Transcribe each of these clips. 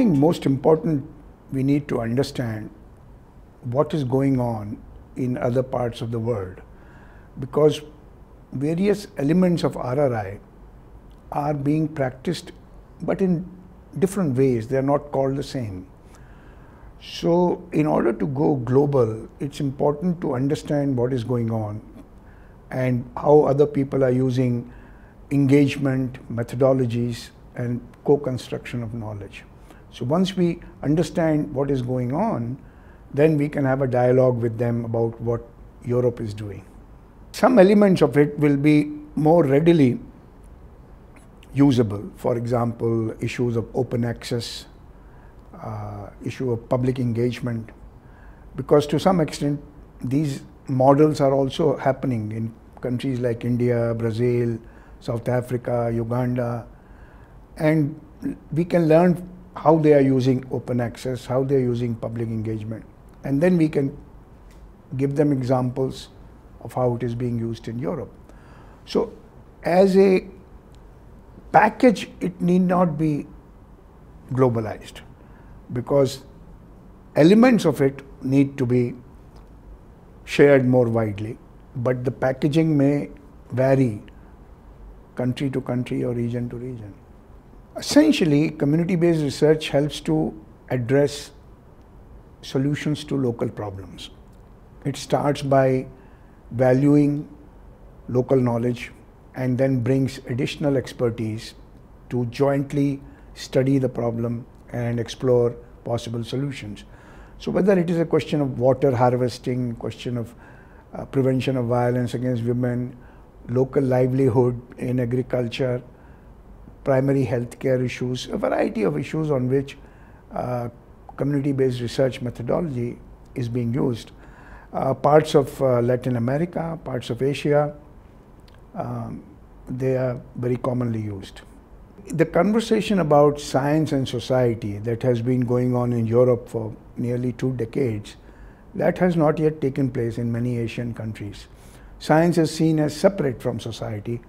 think most important, we need to understand what is going on in other parts of the world, because various elements of RRI are being practiced, but in different ways. They are not called the same. So in order to go global, it's important to understand what is going on and how other people are using engagement, methodologies and co-construction of knowledge. So once we understand what is going on, then we can have a dialogue with them about what Europe is doing. Some elements of it will be more readily usable. For example, issues of open access, issue of public engagement, because to some extent these models are also happening in countries like India, Brazil, South Africa, Uganda, and we can learn how they are using open access, how they are using public engagement, and then we can give them examples of how it is being used in Europe. So as a package, it need not be globalized, because elements of it need to be shared more widely, but the packaging may vary country to country or region to region. Essentially, community-based research helps to address solutions to local problems. It starts by valuing local knowledge and then brings additional expertise to jointly study the problem and explore possible solutions. So whether it is a question of water harvesting, question of prevention of violence against women, local livelihood in agriculture, primary health care issues, a variety of issues on which community-based research methodology is being used. Parts of Latin America, parts of Asia, they are very commonly used. The conversation about science and society that has been going on in Europe for nearly 2 decades, that has not yet taken place in many Asian countries. Science is seen as separate from society,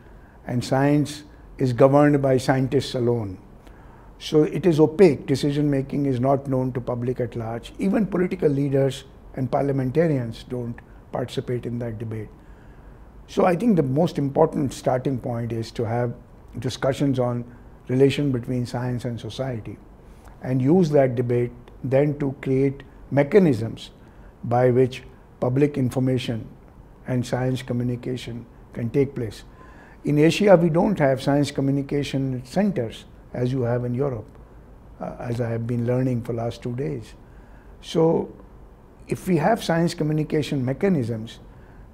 and science is governed by scientists alone. So it is opaque. Decision making is not known to public at large. Even political leaders and parliamentarians don't participate in that debate. So I think the most important starting point is to have discussions on relation between science and society, and use that debate then to create mechanisms by which public information and science communication can take place. In Asia, we don't have science communication centers as you have in Europe, as I have been learning for the last 2 days. So if we have science communication mechanisms,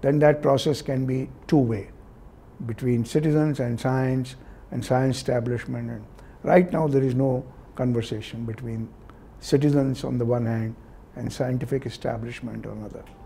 then that process can be two-way, between citizens and science establishment. And right now there is no conversation between citizens on the one hand and scientific establishment on the other.